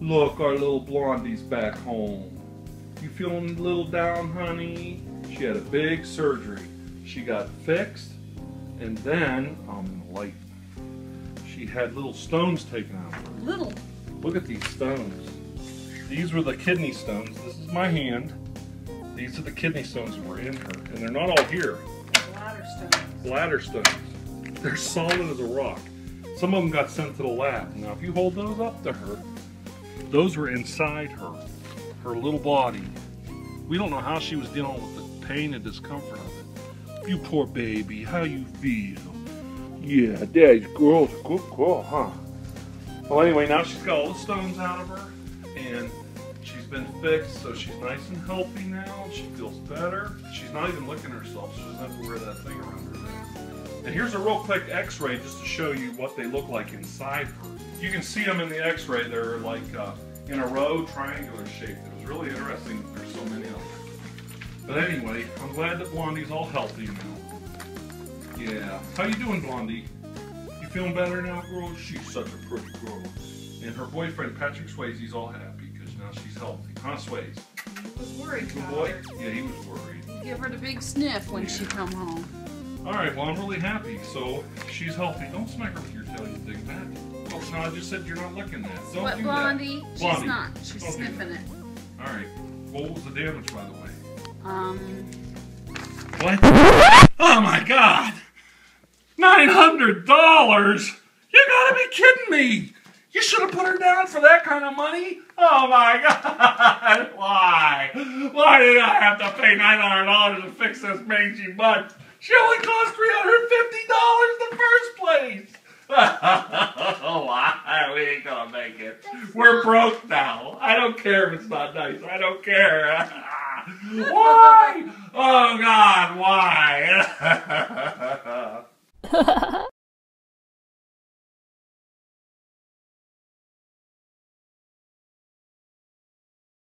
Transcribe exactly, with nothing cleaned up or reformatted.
Look, our little Blondie's back home. You feeling a little down, honey? She had a big surgery. She got fixed, and then, um, light. She had little stones taken out of her. Little? Look at these stones. These were the kidney stones. This is my hand. These are the kidney stones that were in her, and they're not all here. Bladder stones. Bladder stones. They're solid as a rock. Some of them got sent to the lab. Now, if you hold those up to her, those were inside her, her little body. We don't know how she was dealing with the pain and discomfort of it. You poor baby, how you feel? Yeah, daddy's girl's a good girl, huh? Well, anyway, now she's got all the stones out of her, and she's been fixed, so she's nice and healthy now. She feels better. She's not even licking herself. She doesn't have to wear that thing around her neck. And here's a real quick x-ray just to show you what they look like inside her. You can see them in the x-ray. They're like uh, in a row, triangular shape. It was really interesting. There's so many of them. But anyway, I'm glad that Blondie's all healthy now. Yeah. How you doing, Blondie? You feeling better now, girl? She's such a pretty girl. And her boyfriend, Patrick Swayze's all happy because now she's healthy. Huh, Swayze? He was worried about boy? Her. Yeah, he was worried. He gave her the big sniff when yeah. she come home. All right, well, I'm really happy. So she's healthy. Don't smack her with your tail, you dig back. Oh, no, I just said you're not licking that. Don't what, do Blondie? That. She's Blondie. Not. She's don't sniffing it. All right. Well, what was the damage, by the way? Um. What? Oh, my God. nine hundred dollars? You gotta be kidding me. You should have put her down for that kind of money. Oh, my God. Why? Why did I have to pay nine hundred dollars to fix this mangy butt? She only cost three hundred fifty dollars in the first place. Oh, I, we ain't gonna make it. We're broke now. I don't care if it's not nice. I don't care. Why? Oh, God, why?